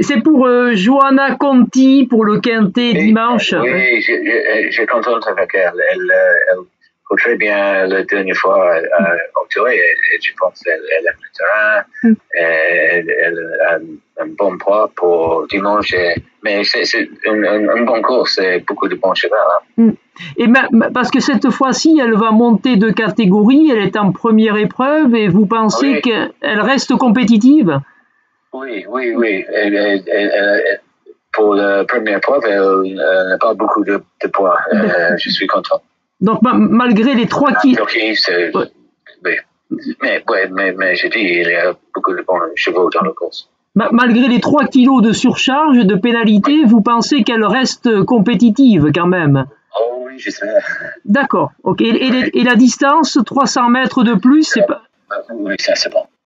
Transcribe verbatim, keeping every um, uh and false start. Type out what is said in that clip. C'est pour euh, Johanna Conti, pour le Quinté dimanche. Oui, je, je, je contente avec elle. Elle, elle faut très bien la dernière fois à Otto, et, et je pense qu'elle aime le terrain, mm. elle, elle a un, un bon poids pour dimanche, et, mais c'est une, une, une bonne course, et beaucoup de bons chevaux. Hein. Mm. Et ma, ma, parce que cette fois-ci, elle va monter de catégorie, elle est en première épreuve, et vous pensez oui. qu'elle reste compétitive? Oui, oui, oui. Elle, elle, elle, pour la première preuve, elle n'a pas beaucoup de, de points. Euh, je suis content. Donc, ma, malgré les trois qui... Ouais. Mais, mais, ouais, mais, mais je dis, il y a beaucoup de bons chevaux dans la course. Ma, malgré les trois kilos de surcharge, de pénalité, vous pensez qu'elle reste compétitive quand même? Oh oui, je sais. D'accord. Okay. Et, et, et la distance, trois cents mètres de plus, c'est pas... Oui, ça c'est bon.